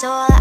So